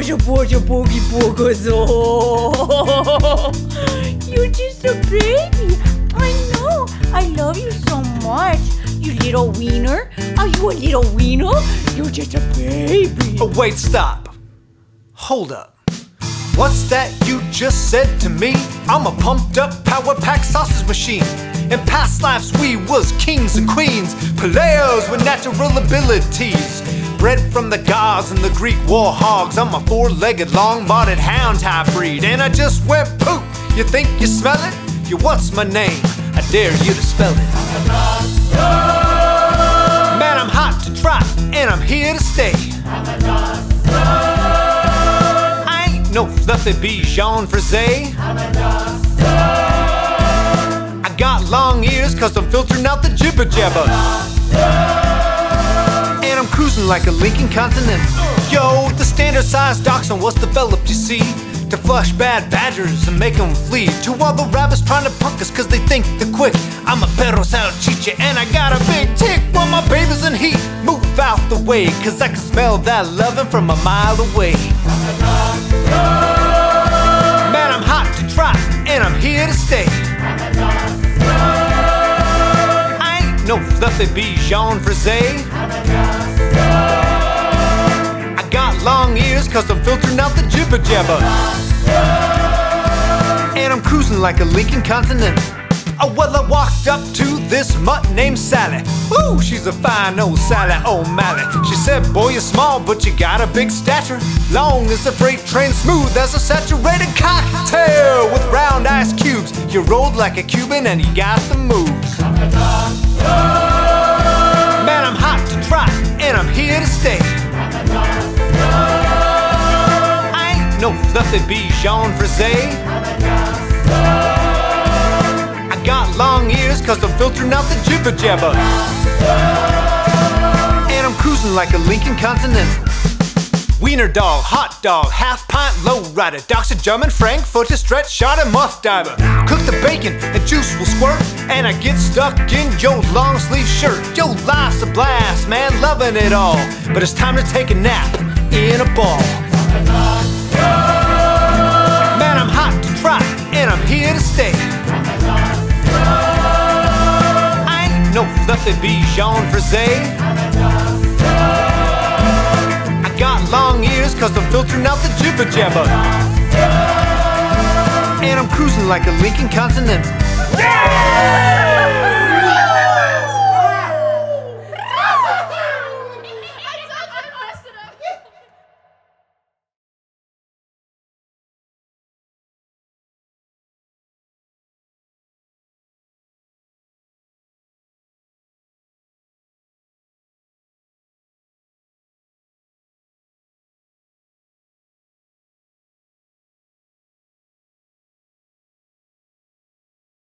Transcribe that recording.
Bojo, bojo, bogi, bogozo. You're just a baby. I know. I love you so much. You little wiener. Are you a little wiener? You're just a baby. Oh, wait, stop. Hold up. What's that you just said to me? I'm a pumped up power pack sausage machine. In past lives we was kings and queens, paleos with natural abilities, bred from the gods and the Greek war hogs. I'm a four-legged, long-bodied hound type breed, and I just wear poop. You think you smell it? You what's my name? I dare you to spell it. Man, I'm hot to trot, and I'm here to stay. I ain't no fluffy Bichon Frise. I got long ears cause I'm filtering out the jibber jabber. And I'm cruising like a Lincoln Continental. Yo, the standard size dachshund was developed, you see, to flush bad badgers and make them flee. To all the rabbits trying to punk us cause they think they're quick, I'm a perro salchicha and I got a big tick. While my baby's in heat, move out the way, cause I can smell that lovin' from a mile away. Man, I'm hot to trot, and I'm here to stay. I ain't no fluffy Bichon Frise. I got long ears cause I'm filtering out the jibber jabber. And I'm cruising like a Lincoln Continental. Oh, well, I walked up to this mutt named Sally. Woo, she's a fine old Sally O'Malley. She said, boy, you're small, but you got a big stature, long as a freight train, smooth as a saturated cocktail, with round ice cubes. You rolled like a Cuban and you got the moves. Man, I'm hot to trot, and I'm here to stay. I ain't no fluffy Bichon Frise. Got long ears cause I'm filtering out the jibber jabber. And I'm cruising like a Lincoln Continental. Wiener dog, hot dog, half pint low rider, dachshund, German frankfurter, stretch shot and muff diver. Cook the bacon and juice will squirt, and I get stuck in your long sleeve shirt. Yo, life's a blast, man, loving it all, but it's time to take a nap in a ball. Man, I'm hot to trot, and I'm here to stay. No fluffy Bichon Frise. I got long ears cause I'm filtering out the jibber jabber. And I'm cruising like a Lincoln Continental. Yeah!